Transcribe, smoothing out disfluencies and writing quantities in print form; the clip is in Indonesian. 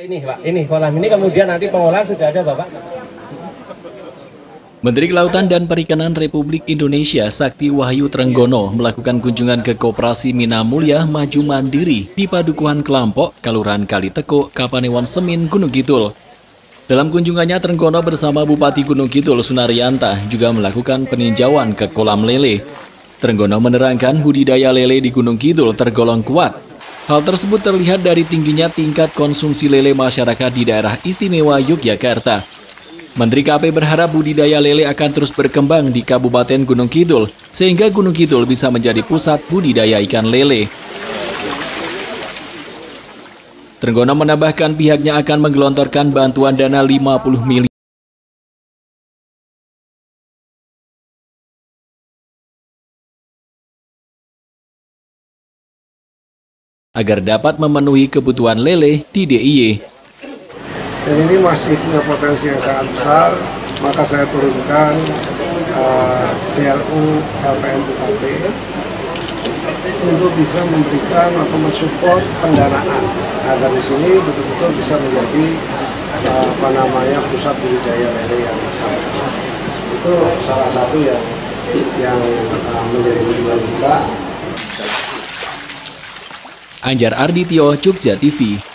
Ini Pak, ini kolam ini kemudian nanti pengolahan sudah ada Bapak. Menteri Kelautan dan Perikanan Republik Indonesia Sakti Wahyu Trenggono melakukan kunjungan ke Koperasi Mina Mulya Maju Mandiri di Padukuhan Kelampok, Kalurahan Kali Tekok, Kapanewon Semin, Gunungkidul. Dalam kunjungannya Trenggono bersama Bupati Gunungkidul Sunaryanta juga melakukan peninjauan ke kolam lele. Trenggono menerangkan budidaya lele di Gunungkidul tergolong kuat. Hal tersebut terlihat dari tingginya tingkat konsumsi lele masyarakat di daerah istimewa Yogyakarta. Menteri KP berharap budidaya lele akan terus berkembang di Kabupaten Gunungkidul, sehingga Gunungkidul bisa menjadi pusat budidaya ikan lele. Trenggono menambahkan pihaknya akan menggelontorkan bantuan dana 50 miliar. Agar dapat memenuhi kebutuhan lele di DIY. Dan ini masih punya potensi yang sangat besar, maka saya turunkan BLU LPN BKP untuk bisa memberikan atau mensupport pendanaan. Nah, dari sini betul-betul bisa menjadi pusat budidaya lele yang besar. Itu salah satu yang menjadi tujuan kita. Anjar Ardityo, Jogja TV.